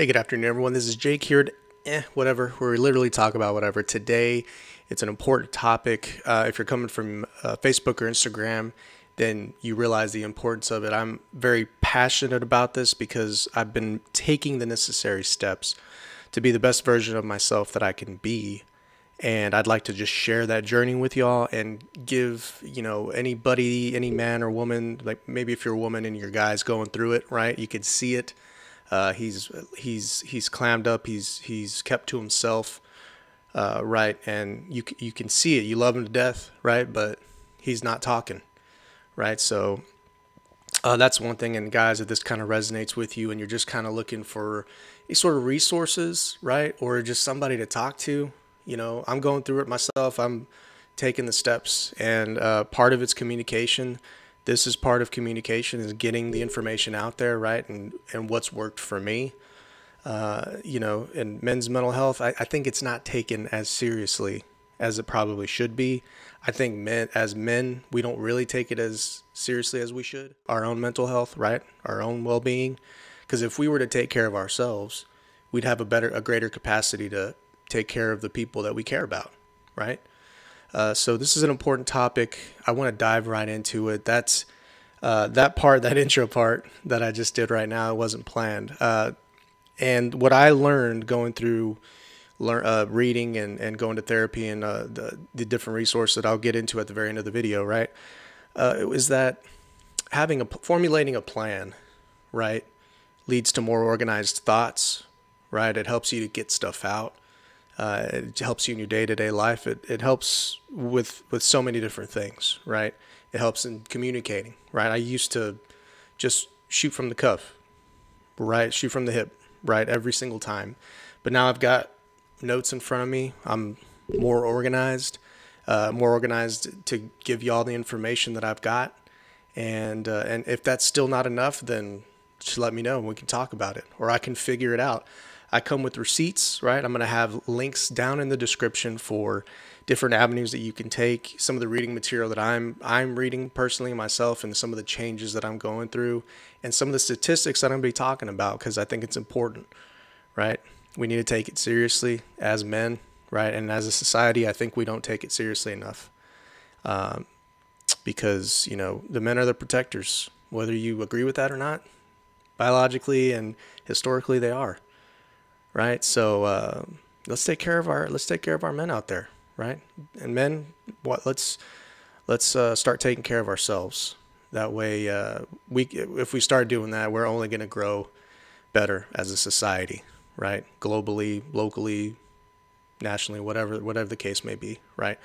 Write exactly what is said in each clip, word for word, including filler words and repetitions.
Hey, good afternoon, everyone. This is Jake here at eh, whatever, where we literally talk about whatever. Today, it's an important topic. Uh, if you're coming from uh, Facebook or Instagram, then you realize the importance of it. I'm very passionate about this because I've been taking the necessary steps to be the best version of myself that I can be. And I'd like to just share that journey with y'all and give, you know, anybody, any man or woman, like maybe if you're a woman and your guy's going through it, right? You can see it. Uh, he's he's he's clammed up. He's he's kept to himself, uh, right? And you you can see it. You love him to death, right? But he's not talking, right? So uh, that's one thing. And guys, if this kind of resonates with you, and you're just kind of looking for these sort of resources, right, or just somebody to talk to, you know, I'm going through it myself. I'm taking the steps, and uh, part of it's communication. This is part of communication, is getting the information out there, right? And, and what's worked for me, uh, you know, and men's mental health, I, I think it's not taken as seriously as it probably should be. I think men, as men, we don't really take it as seriously as we should. Our own mental health, right? Our own well-being. Because if we were to take care of ourselves, we'd have a better, a greater capacity to take care of the people that we care about, right? Uh, so this is an important topic. I want to dive right into it. That's uh, that part, that intro part that I just did right now, it wasn't planned. Uh, and what I learned going through lear uh, reading and, and going to therapy and uh, the, the different resources that I'll get into at the very end of the video, right, uh, is that having a formulating a plan, right, leads to more organized thoughts, right? It helps you to get stuff out. Uh, it helps you in your day-to-day life. It, it helps with, with so many different things, right? It helps in communicating, right? I used to just shoot from the cuff, right? Shoot from the hip, right? Every single time. But now I've got notes in front of me. I'm more organized, uh, more organized to give y'all the information that I've got. And, uh, and if that's still not enough, then just let me know and we can talk about it, or I can figure it out. I come with receipts, right? I'm going to have links down in the description for different avenues that you can take, some of the reading material that I'm I'm reading personally myself, and some of the changes that I'm going through, and some of the statistics that I'm going to be talking about, because I think it's important, right? We need to take it seriously as men, right? And as a society, I think we don't take it seriously enough, um, because, you know, the men are the protectors, whether you agree with that or not. Biologically and historically, they are. Right. So uh, let's take care of our let's take care of our men out there. Right. And men, what? Let's let's uh, start taking care of ourselves. That way, uh, we if we start doing that, we're only going to grow better as a society. Right. Globally, locally, nationally, whatever, whatever the case may be. Right.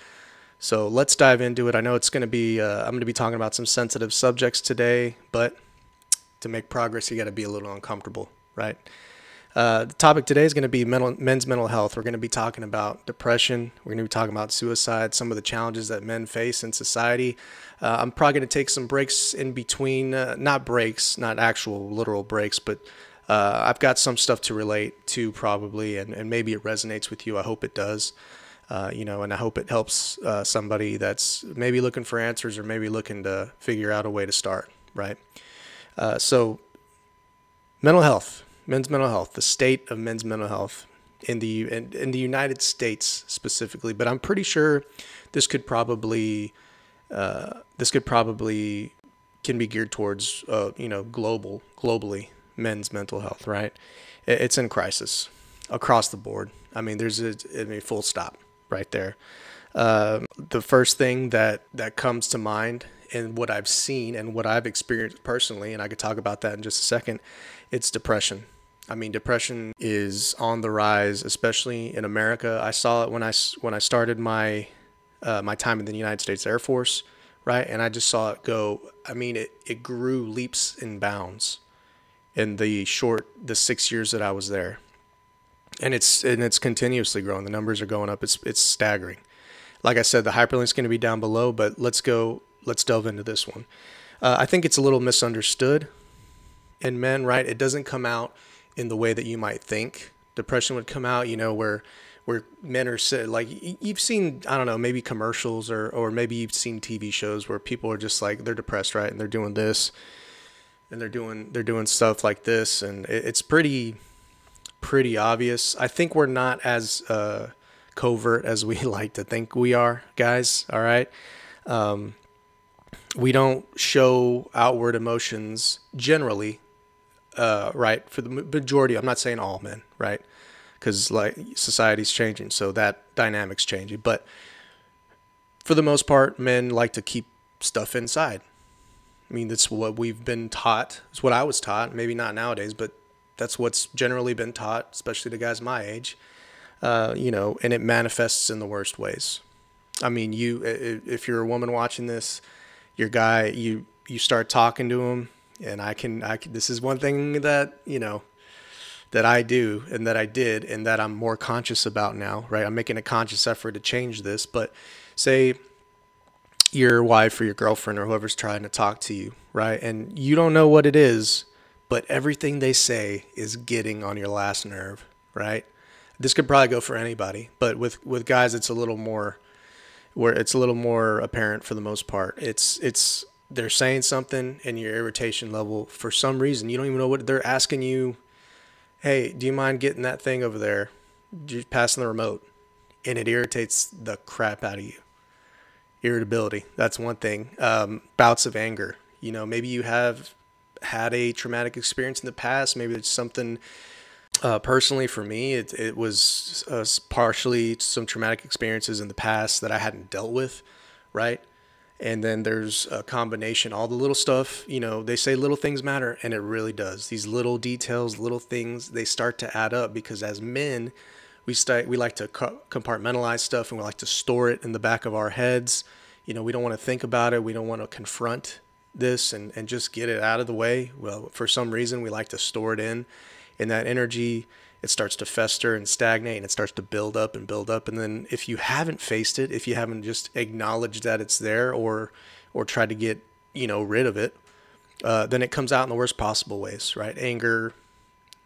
So let's dive into it. I know it's going to be uh, I'm going to be talking about some sensitive subjects today, but to make progress, you got to be a little uncomfortable. Right. Uh, the topic today is going to be mental, men's mental health. We're going to be talking about depression. We're going to be talking about suicide, some of the challenges that men face in society. Uh, I'm probably going to take some breaks in between, uh, not breaks, not actual literal breaks, but uh, I've got some stuff to relate to probably, and, and maybe it resonates with you. I hope it does, uh, you know, and I hope it helps uh, somebody that's maybe looking for answers or maybe looking to figure out a way to start, right? Uh, so mental health. Men's mental health, the state of men's mental health in the in, in the United States specifically, but I'm pretty sure this could probably uh, this could probably can be geared towards uh, you know global globally men's mental health, right? It's in crisis across the board. I mean, there's a, I mean, full stop right there. Uh, the first thing that that comes to mind, and what I've seen and what I've experienced personally, and I could talk about that in just a second, it's depression. I mean, depression is on the rise, especially in America. I saw it when I when I started my uh, my time in the United States Air Force, right? And I just saw it go. I mean, it it grew leaps and bounds in the short the six years that I was there, and it's and it's continuously growing. The numbers are going up. It's it's staggering. Like I said, the hyperlink's going to be down below, but let's go. Let's delve into this one. Uh, I think it's a little misunderstood in men, right? It doesn't come out in the way that you might think depression would come out, you know, where where men are sitting, like you've seen, I don't know, maybe commercials or or maybe you've seen T V shows where people are just like, they're depressed, right? And they're doing this and they're doing they're doing stuff like this, and it, it's pretty pretty obvious. I think we're not as uh, covert as we like to think we are, guys, all right? Um, we don't show outward emotions generally, uh, right? For the majority, I'm not saying all men, right? Because like society's changing, so that dynamic's changing. But for the most part, men like to keep stuff inside. I mean, that's what we've been taught. It's what I was taught. Maybe not nowadays, but that's what's generally been taught, especially to guys my age. Uh, you know, and it manifests in the worst ways. I mean, you, if you're a woman watching this, your guy, you, you start talking to him, and I can, I can, this is one thing that, you know, that I do and that I did and that I'm more conscious about now, right? I'm making a conscious effort to change this, but say your wife or your girlfriend or whoever's trying to talk to you, right? And you don't know what it is, but everything they say is getting on your last nerve, right? This could probably go for anybody, but with, with guys, it's a little more, where it's a little more apparent for the most part. It's, it's, they're saying something and your irritation level, for some reason, you don't even know what they're asking you. Hey, do you mind getting that thing over there? Just passing the remote. And it irritates the crap out of you. Irritability. That's one thing. Um, bouts of anger. You know, maybe you have had a traumatic experience in the past. Maybe it's something, uh, personally for me, it, it was uh, partially some traumatic experiences in the past that I hadn't dealt with. Right. And then there's a combination, all the little stuff, you know, they say little things matter, and it really does. These little details, little things, they start to add up because as men, we start, we like to co compartmentalize stuff, and we like to store it in the back of our heads. You know, we don't want to think about it. We don't want to confront this and, and just get it out of the way. Well, for some reason, we like to store it in, and that energy, it starts to fester and stagnate, and it starts to build up and build up. And then if you haven't faced it, if you haven't just acknowledged that it's there or, or tried to get, you know, rid of it, uh, then it comes out in the worst possible ways, right? Anger,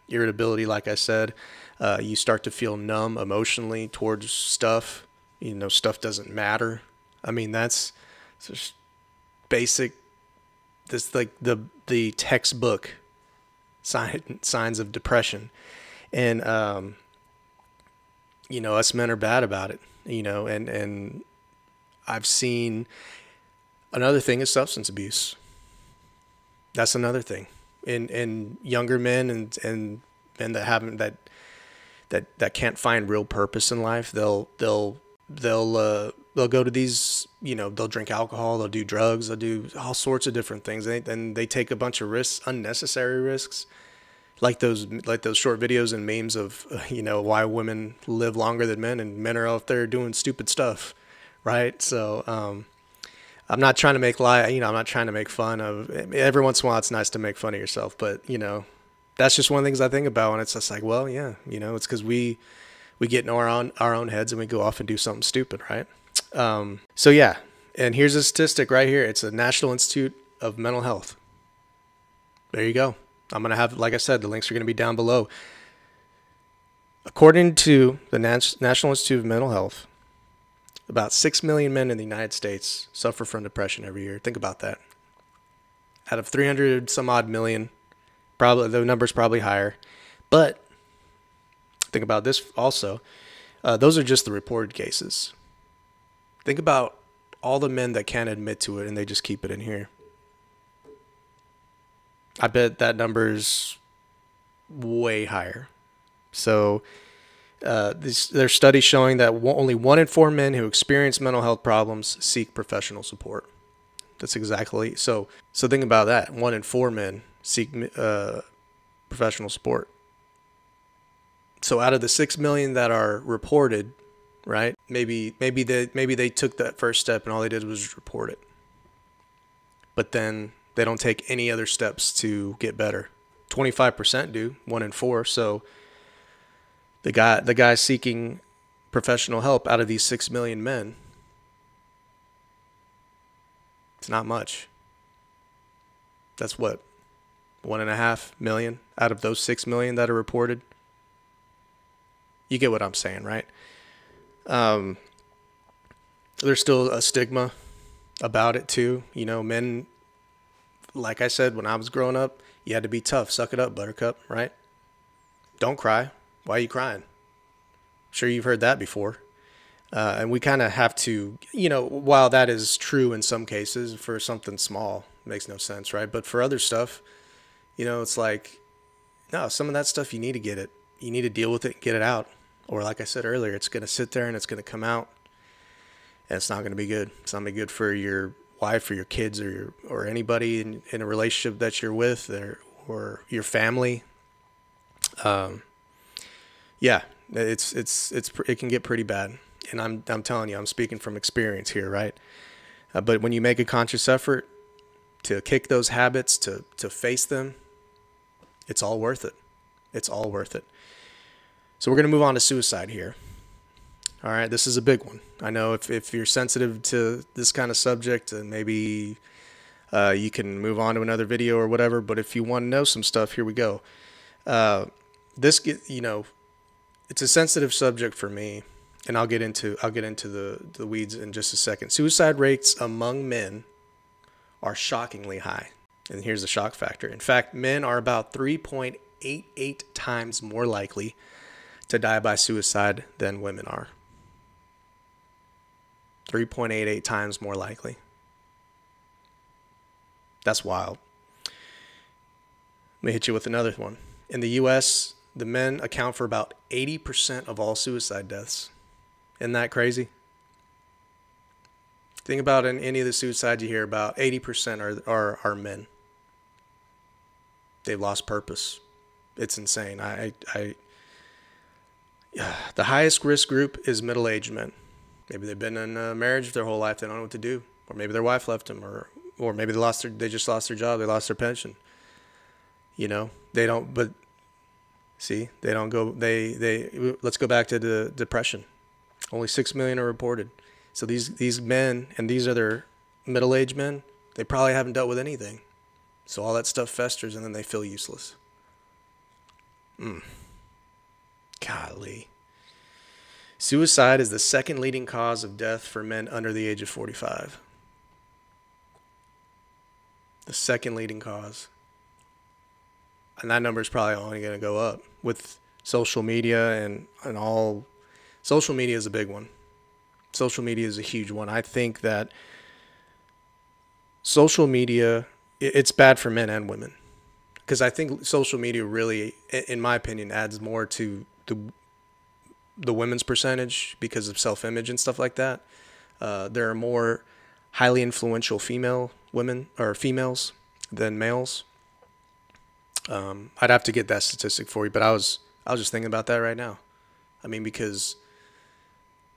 irritability, like I said, uh, you start to feel numb emotionally towards stuff, you know, stuff doesn't matter. I mean, that's just basic, that's like the, the textbook sign, signs of depression. And, um, you know, us men are bad about it, you know, and, and I've seen another thing is substance abuse. That's another thing. And, and younger men and, and men that haven't, that, that, that can't find real purpose in life, they'll, they'll, they'll, uh, they'll go to these, you know, they'll drink alcohol, they'll do drugs, they'll do all sorts of different things. And they, and they take a bunch of risks, unnecessary risks. Like those, like those short videos and memes of, you know, why women live longer than men and men are out there doing stupid stuff, right? So um, I'm not trying to make lie, you know, I'm not trying to make fun of, every once in a while it's nice to make fun of yourself, but, you know, that's just one of the things I think about when it's just like, well, yeah, you know, it's because we, we get in our own, our own heads and we go off and do something stupid, right? Um, so yeah, and here's a statistic right here. It's the National Institute of Mental Health. There you go. I'm going to have, like I said, the links are going to be down below. According to the National Institute of Mental Health, about six million men in the United States suffer from depression every year. Think about that. Out of three hundred some odd million, probably the number's probably higher. But think about this also. Uh, those are just the reported cases. Think about all the men that can't admit to it and they just keep it in here. I bet that number's way higher. So uh, this, there's studies showing that only one in four men who experience mental health problems seek professional support. That's exactly so. So think about that. One in four men seek uh, professional support. So out of the six million that are reported, right? Maybe maybe they maybe they took that first step and all they did was report it. But then they don't take any other steps to get better. twenty-five percent do, one in four. So the guy, the guy seeking professional help out of these six million men, it's not much. That's what, one and a half million out of those six million that are reported. You get what I'm saying, right? Um, there's still a stigma about it too. You know, men, like I said, when I was growing up, you had to be tough. Suck it up, buttercup, right? Don't cry. Why are you crying? I'm sure you've heard that before. Uh, and we kind of have to, you know, while that is true in some cases, for something small, it makes no sense, right? But for other stuff, you know, it's like, no, some of that stuff, you need to get it. You need to deal with it and get it out. Or like I said earlier, it's going to sit there and it's going to come out. And it's not going to be good. It's not going to be good for your wife or your kids or your, or anybody in, in a relationship that you're with or, or your family. Um, yeah, it's, it's, it's, it can get pretty bad. And I'm, I'm telling you, I'm speaking from experience here, right? Uh, but when you make a conscious effort to kick those habits, to, to face them, it's all worth it. It's all worth it. So we're going to move on to suicide here. All right, this is a big one. I know if, if you're sensitive to this kind of subject, and maybe uh, you can move on to another video or whatever, but if you want to know some stuff, here we go. Uh, this, you know, it's a sensitive subject for me, and I'll get into, I'll get into the, the weeds in just a second. Suicide rates among men are shockingly high, and here's the shock factor. In fact, men are about three point eight eight times more likely to die by suicide than women are. three point eight eight times more likely. That's wild. Let me hit you with another one. In the U S, the men account for about eighty percent of all suicide deaths. Isn't that crazy? Think about in any of the suicides you hear about, eighty percent are, are, are men. They've lost purpose. It's insane. I, I, I, the highest risk group is middle-aged men. Maybe they've been in a marriage their whole life. They don't know what to do. Or maybe their wife left them. Or, or maybe they lost their, they just lost their job. They lost their pension. You know, they don't, but see, they don't go, they, they, let's go back to the depression. Only six million are reported. So these, these men, and these are their middle-aged men, they probably haven't dealt with anything. So all that stuff festers and then they feel useless. Mm. Golly. Suicide is the second leading cause of death for men under the age of forty-five. The second leading cause. And that number is probably only going to go up with social media and, and all. Social media is a big one. Social media is a huge one. I think that social media, it's bad for men and women. Because I think social media really, in my opinion, adds more to the the women's percentage because of self-image and stuff like that. Uh, there are more highly influential female women or females than males. Um, I'd have to get that statistic for you, but I was, I was just thinking about that right now. I mean, because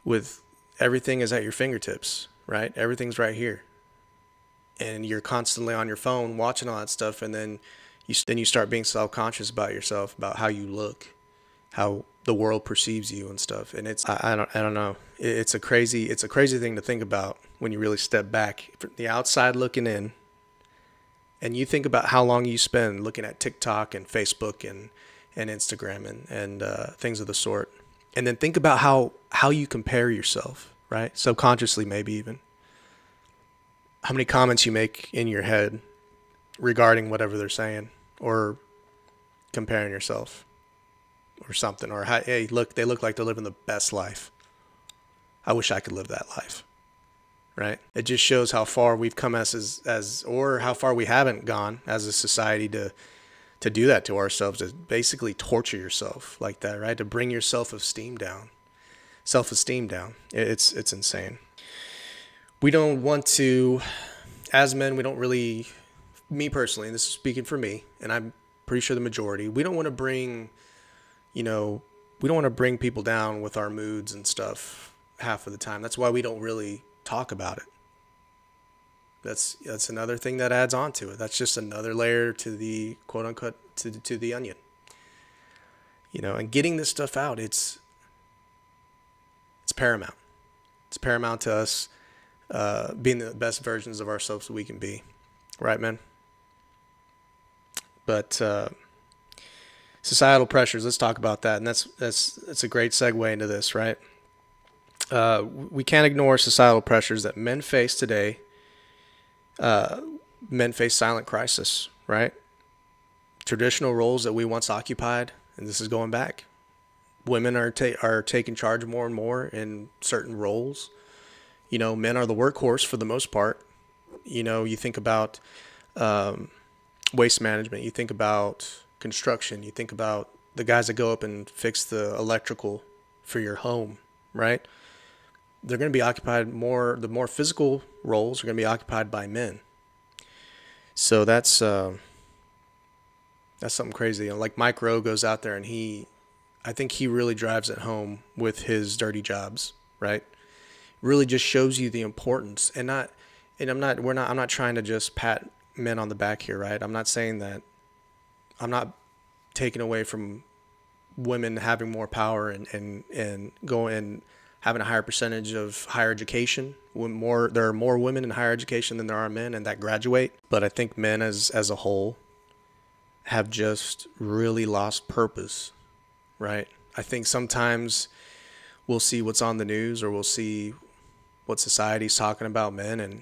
with everything is at your fingertips, right? Everything's right here. And you're constantly on your phone watching all that stuff. And then you, then you start being self-conscious about yourself, about how you look, how the world perceives you and stuff. And it's, I, I don't, I don't know. It's a crazy, it's a crazy thing to think about when you really step back from the outside looking in and you think about how long you spend looking at TikTok and Facebook and, and Instagram and, and, uh, things of the sort. And then think about how, how you compare yourself, right? Subconsciously, maybe even how many comments you make in your head regarding whatever they're saying or comparing yourself. Or something, or hey, look, they look like they're living the best life. I wish I could live that life, right? It just shows how far we've come as, as, or how far we haven't gone as a society to, to do that to ourselves, to basically torture yourself like that, right? To bring your self-esteem down, self-esteem down. It's, it's insane. We don't want to, as men, we don't really, me personally, and this is speaking for me, and I'm pretty sure the majority, we don't want to bring. You know, we don't want to bring people down with our moods and stuff half of the time. That's why we don't really talk about it. That's that's another thing that adds on to it. That's just another layer to the quote unquote to to the onion. You know, and getting this stuff out, it's it's paramount. It's paramount to us uh, being the best versions of ourselves that we can be, right, man? But. Uh, Societal pressures. Let's talk about that, and that's that's that's a great segue into this, right? Uh, we can't ignore societal pressures that men face today. Uh, men face silent crisis, right? Traditional roles that we once occupied, and this is going back Women are ta are taking charge more and more in certain roles. You know, men are the workhorse for the most part. You know, you think about um, waste management, you think about construction, you think about the guys that go up and fix the electrical for your home, right? They're going to be occupied more, the more physical roles are going to be occupied by men. So that's, uh, that's something crazy. And like Mike Rowe goes out there and he, I think he really drives it home with his dirty jobs, right? Really just shows you the importance, and not, and I'm not, we're not, I'm not trying to just pat men on the back here, right? I'm not saying that, I'm not taking away from women having more power and, and, and going and having a higher percentage of higher education. When more, there are more women in higher education than there are men, and that graduate. But I think men as, as a whole have just really lost purpose, right? I think sometimes we'll see what's on the news, or we'll see what society's talking about men, and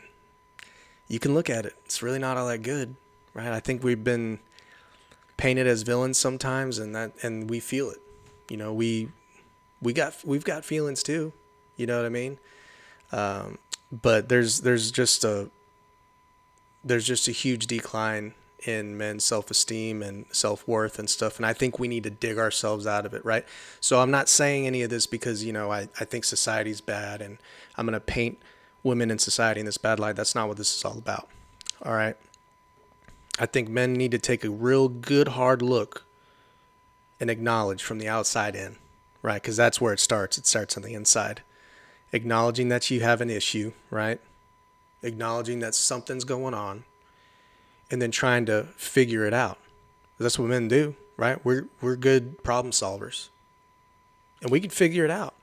you can look at it. It's really not all that good, right? I think we've been painted as villains sometimes, and that, and we feel it. You know, we we got we've got feelings too. You know what I mean? Um, but there's there's just a there's just a huge decline in men's self-esteem and self-worth and stuff, and I think we need to dig ourselves out of it, right? So I'm not saying any of this because, you know, I, I think society's bad and I'm going to paint women in society in this bad light. That's not what this is all about, all right? I think men need to take a real good hard look and acknowledge from the outside in, right? Because that's where it starts. It starts on the inside. Acknowledging that you have an issue, right? Acknowledging that something's going on, and then trying to figure it out. That's what men do, right? We're, we're good problem solvers, and we can figure it out.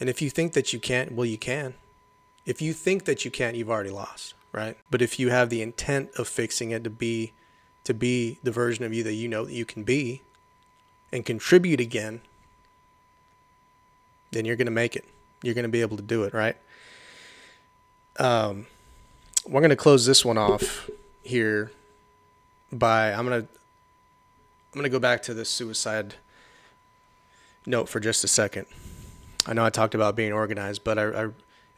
And if you think that you can't, well, you can. If you think that you can't, you've already lost, right? But if you have the intent of fixing it, to be, to be the version of you that you know that you can be and contribute again, then you're going to make it. You're going to be able to do it, right? Um... We're going to close this one off here by, I'm going to, I'm going to go back to this suicide note for just a second. I know I talked about being organized, but I, I,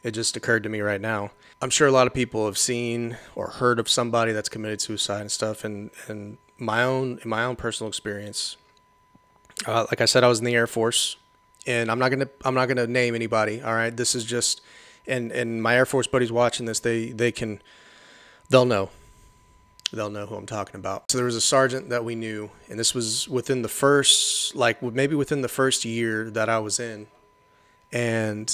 it just occurred to me right now. I'm sure a lot of people have seen or heard of somebody that's committed suicide and stuff. And, and my own, in my own personal experience, uh, like I said, I was in the Air Force, and I'm not going to, I'm not going to name anybody. All right. This is just, And, and my Air Force buddies watching this, they, they can, they'll know, they'll know who I'm talking about. So there was a sergeant that we knew, and this was within the first, like maybe within the first year that I was in, and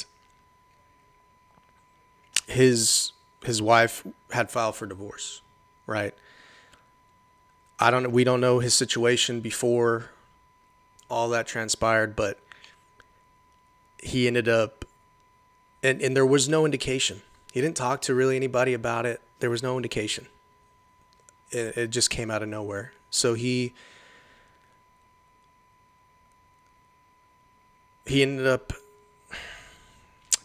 his, his wife had filed for divorce, right? I don't know. We don't know his situation before all that transpired, but he ended up, And, and there was no indication. He didn't talk to really anybody about it. There was no indication. It, it just came out of nowhere. So he he ended up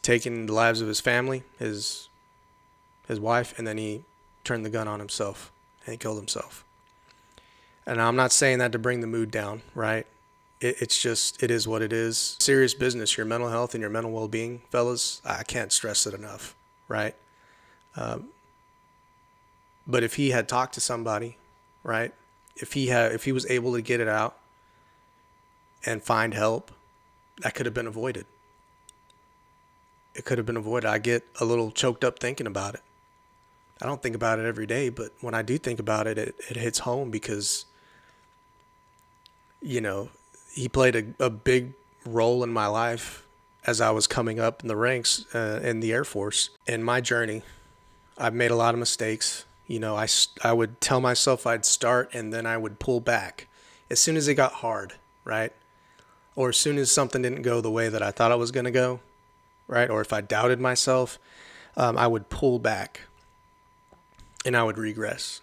taking the lives of his family, his his wife, and then he turned the gun on himself and he killed himself. And I'm not saying that to bring the mood down, right? It's just, it is what it is. Serious business, your mental health and your mental well-being, fellas, I can't stress it enough, right? Um, but if he had talked to somebody, right? If he had, if he was able to get it out and find help, that could have been avoided. It could have been avoided. I get a little choked up thinking about it. I don't think about it every day, but when I do think about it, it, it hits home because, you know, he played a, a big role in my life as I was coming up in the ranks uh, in the Air Force. In my journey, I've made a lot of mistakes. You know, I, I would tell myself I'd start and then I would pull back as soon as it got hard, right? Or as soon as something didn't go the way that I thought it was going to go, right? Or if I doubted myself, um, I would pull back and I would regress.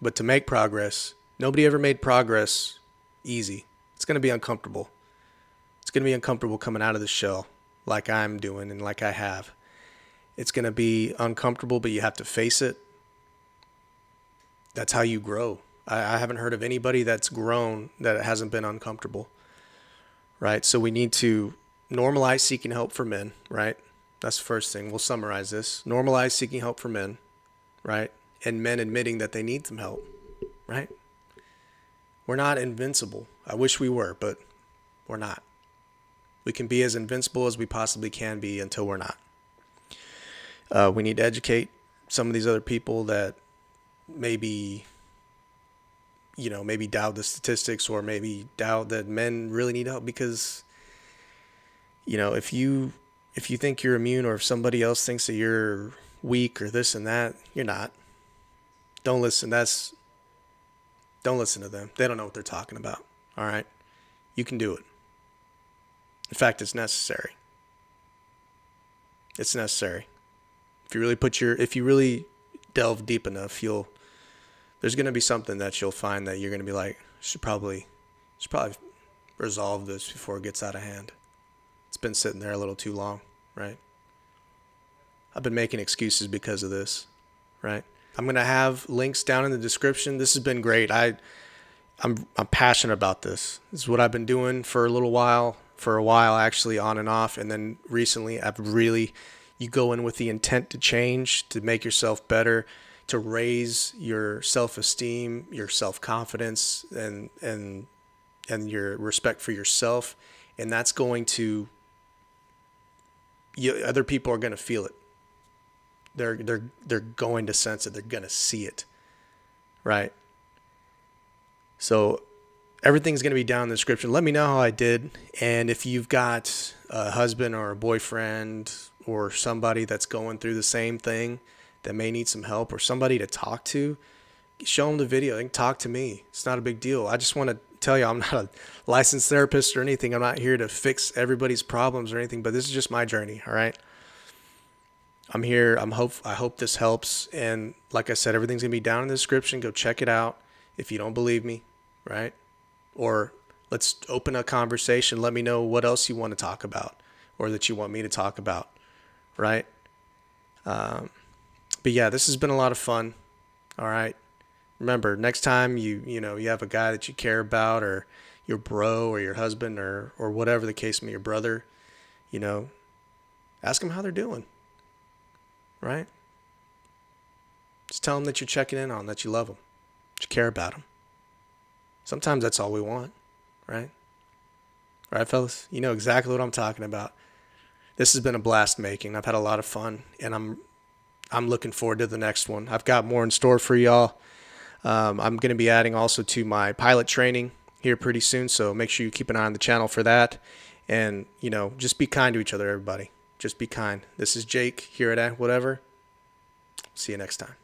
But to make progress... Nobody ever made progress easy. It's going to be uncomfortable. It's going to be uncomfortable coming out of the shell like I'm doing and like I have. It's going to be uncomfortable, but you have to face it. That's how you grow, I, I haven't heard of anybody that's grown that it hasn't been uncomfortable, right? So we need to normalize seeking help for men, right? That's the first thing. We'll summarize this. Normalize seeking help for men, right? And men admitting that they need some help, right? We're not invincible. I wish we were, but we're not. We can be as invincible as we possibly can be until we're not. Uh, we need to educate some of these other people that maybe, you know, maybe doubt the statistics or maybe doubt that men really need help, because, you know, if you if you think you're immune, or if somebody else thinks that you're weak or this and that, you're not. Don't listen. That's don't listen to them. They don't know what they're talking about. All right. You can do it. In fact, it's necessary. It's necessary. If you really put your, if you really delve deep enough, you'll, there's going to be something that you'll find that you're going to be like, should probably, should probably resolve this before it gets out of hand. It's been sitting there a little too long, right? I've been making excuses because of this, right? I'm going to have links down in the description. This has been great. I, I'm, I'm passionate about this. This is what I've been doing for a little while, for a while actually, on and off. And then recently I've really, you go in with the intent to change, to make yourself better, to raise your self-esteem, your self-confidence, and, and, and your respect for yourself. And that's going to, you, other people are going to feel it. They're, they're, they're going to sense it. They're going to see it, right? So everything's going to be down in the description. Let me know how I did. And if you've got a husband or a boyfriend or somebody that's going through the same thing that may need some help, or somebody to talk to, show them the video and talk to me. It's not a big deal. I just want to tell you, I'm not a licensed therapist or anything. I'm not here to fix everybody's problems or anything, but this is just my journey, all right? I'm here. I'm hope. I hope this helps. And like I said, everything's gonna be down in the description. Go check it out if you don't believe me, right? Or let's open a conversation. Let me know what else you want to talk about, or that you want me to talk about, right? Um, but yeah, this has been a lot of fun. All right. Remember, next time you you know you have a guy that you care about, or your bro, or your husband, or or whatever the case may be, your brother, you know, ask them how they're doing. Right? Just tell them that you're checking in on them, that you love them, that you care about them. Sometimes that's all we want, right? All right, fellas? You know exactly what I'm talking about. This has been a blast making. I've had a lot of fun, and I'm I'm looking forward to the next one. I've got more in store for y'all. Um, I'm going to be adding also to my pilot training here pretty soon, so make sure you keep an eye on the channel for that. And, you know, just be kind to each other, everybody. Just be kind. This is Jake here at Whatever. See you next time.